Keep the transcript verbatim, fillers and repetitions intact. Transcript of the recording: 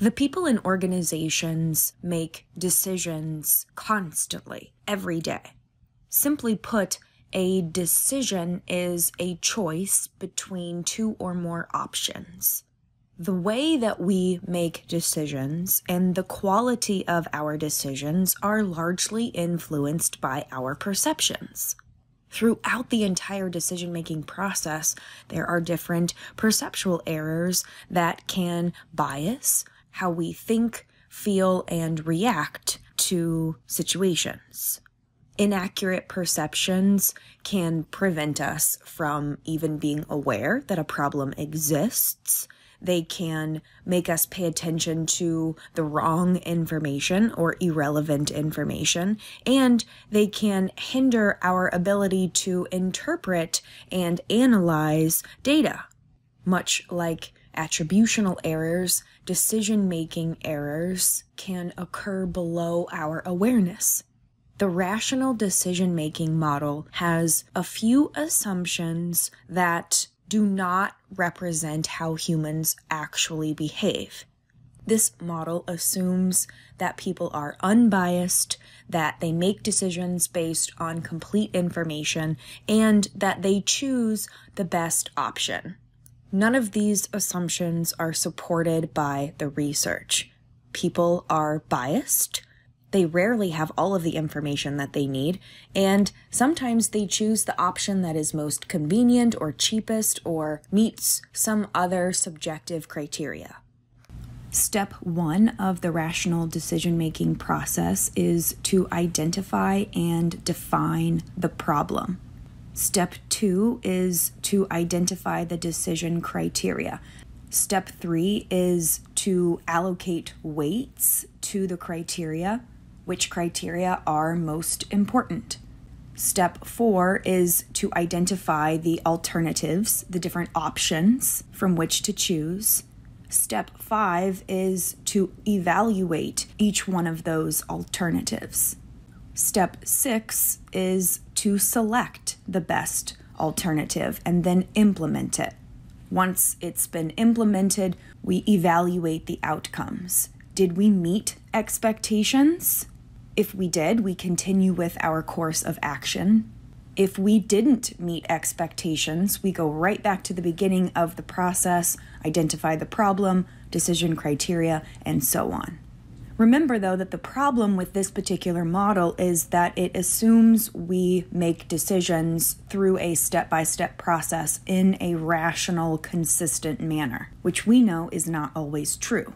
The people in organizations make decisions constantly, every day. Simply put, a decision is a choice between two or more options. The way that we make decisions and the quality of our decisions are largely influenced by our perceptions. Throughout the entire decision-making process, there are different perceptual errors that can bias how we think, feel, and react to situations. Inaccurate perceptions can prevent us from even being aware that a problem exists. They can make us pay attention to the wrong information or irrelevant information, and they can hinder our ability to interpret and analyze data. Much like attributional errors, decision-making errors can occur below our awareness. The rational decision-making model has a few assumptions that do not represent how humans actually behave. This model assumes that people are unbiased, that they make decisions based on complete information, and that they choose the best option. None of these assumptions are supported by the research. People are biased. They rarely have all of the information that they need, and sometimes they choose the option that is most convenient or cheapest or meets some other subjective criteria. Step one of the rational decision-making process is to identify and define the problem. Step two is to identify the decision criteria. Step three is to allocate weights to the criteria. Which criteria are most important. Step four is to identify the alternatives, the different options from which to choose. Step five is to evaluate each one of those alternatives. Step six is to select the best alternative and then implement it. Once it's been implemented, we evaluate the outcomes. Did we meet expectations? If we did, we continue with our course of action. If we didn't meet expectations, we go right back to the beginning of the process, identify the problem, decision criteria, and so on. Remember, though, that the problem with this particular model is that it assumes we make decisions through a step-by-step process in a rational, consistent manner, which we know is not always true.